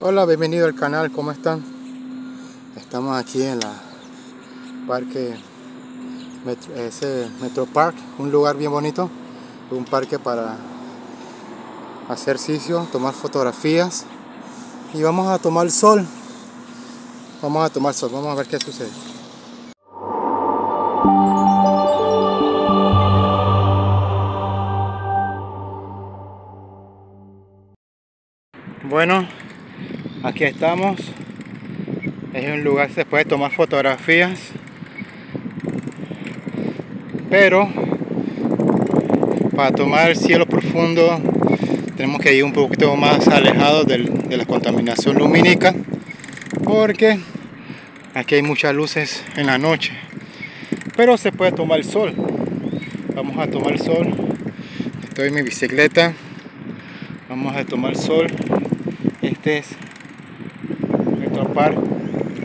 Hola, bienvenido al canal, ¿cómo están? Estamos aquí en la parque Metro Park, un lugar bien bonito, un parque para hacer ejercicio, tomar fotografías y vamos a tomar el sol. Vamos a ver qué sucede. Bueno, aquí estamos, es un lugar que se puede tomar fotografías, pero para tomar el cielo profundo tenemos que ir un poquito más alejados de la contaminación lumínica, porque aquí hay muchas luces en la noche, pero se puede tomar el sol. Vamos a tomar el sol, estoy en mi bicicleta, vamos a tomar el sol. Este es Metro Park,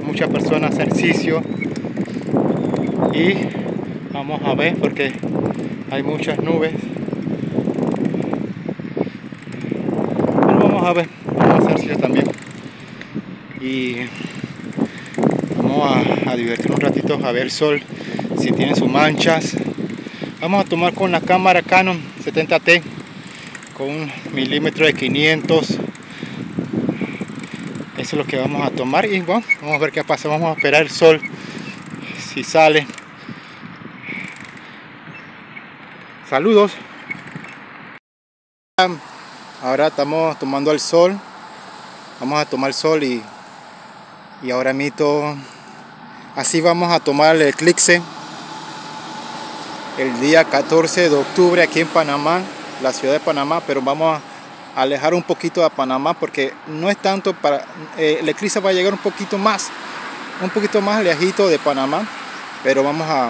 muchas personas ejercicio y vamos a ver porque hay muchas nubes, pero vamos a ver, vamos a hacer ejercicio también y vamos a divertirnos un ratito a ver el sol si tiene sus manchas. Vamos a tomar con la cámara Canon 70T con un milímetro de 500. Eso es lo que vamos a tomar y bueno, vamos a ver qué pasa. Vamos a esperar el sol si sale. Saludos. Ahora estamos tomando el sol. Vamos a tomar el sol y ahora mito. Así vamos a tomar el eclipse el día 14 de octubre aquí en Panamá, la ciudad de Panamá, pero vamos a alejar un poquito a Panamá porque no es tanto para el eclipse va a llegar un poquito más lejito de Panamá, pero vamos a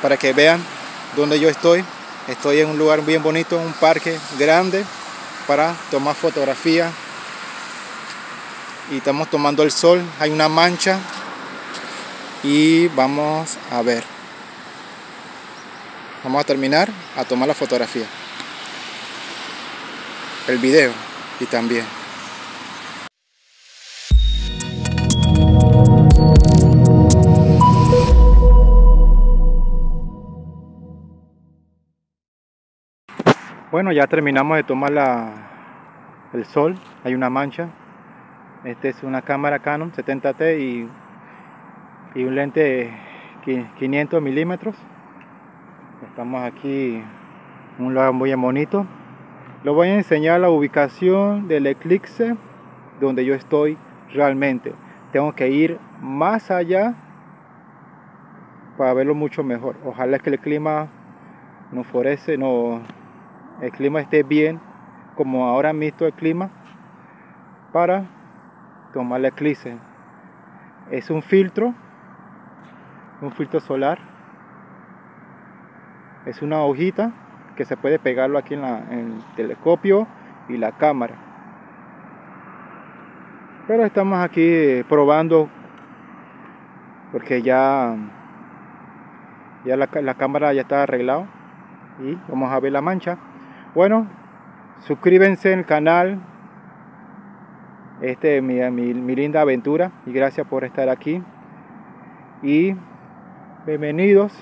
para que vean donde yo estoy en un lugar bien bonito, un parque grande para tomar fotografía y estamos tomando el sol. Hay una mancha y vamos a ver, vamos a terminar a tomar la fotografía, el video y también. Bueno, ya terminamos de tomar el sol, hay una mancha. Esta es una cámara Canon 70T y un lente de 500 milímetros. Estamos aquí en un lugar muy bonito. Les voy a enseñar la ubicación del eclipse donde yo estoy realmente. Tengo que ir más allá para verlo mucho mejor. Ojalá que el clima no favorece, el clima esté bien como ahora mismo el clima para tomar el eclipse. Es un filtro solar. Es una hojita que se puede pegarlo aquí en el telescopio y la cámara, pero estamos aquí probando porque ya la cámara ya está arreglada y vamos a ver la mancha. Bueno, suscríbanse al canal, este es mi linda aventura y gracias por estar aquí y bienvenidos.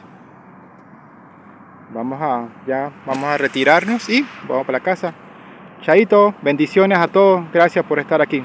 Ya vamos a retirarnos y vamos para la casa. Chaito, bendiciones a todos, gracias por estar aquí.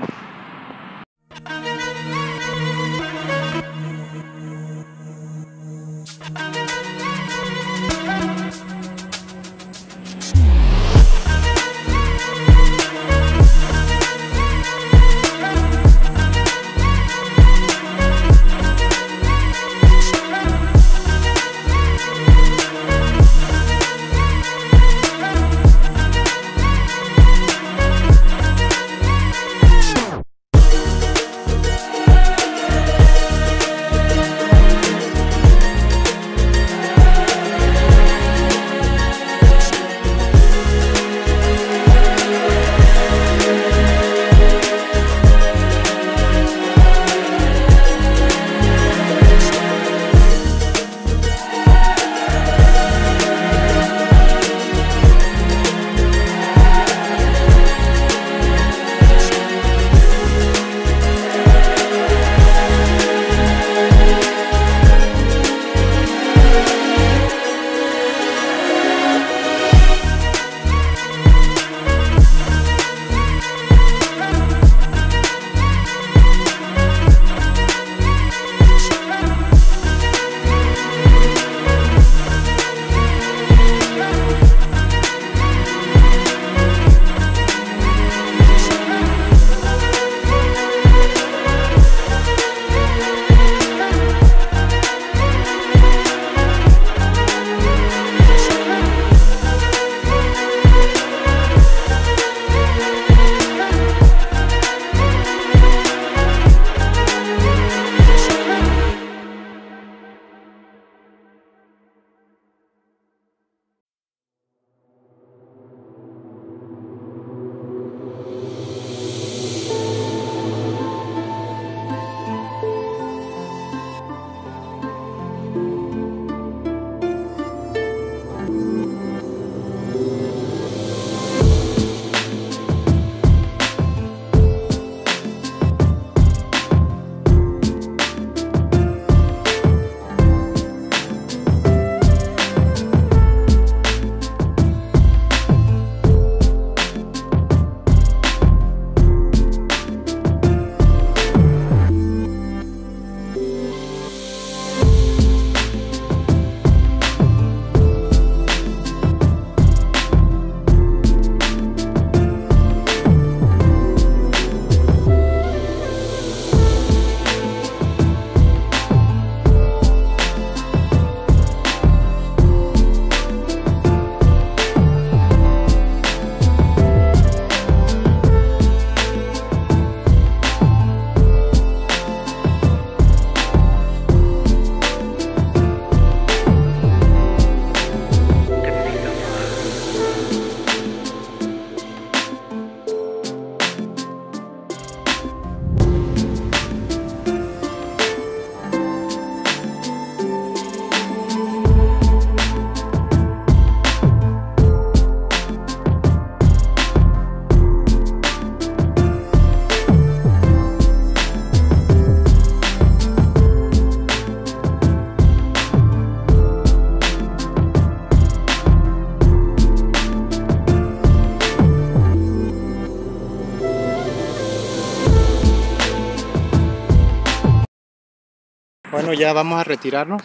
Bueno, ya vamos a retirarnos.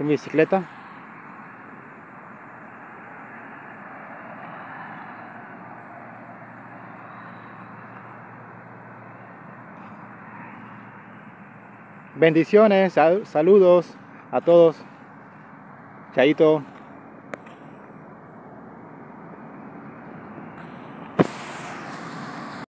En bicicleta. Bendiciones, saludos a todos. Chaito.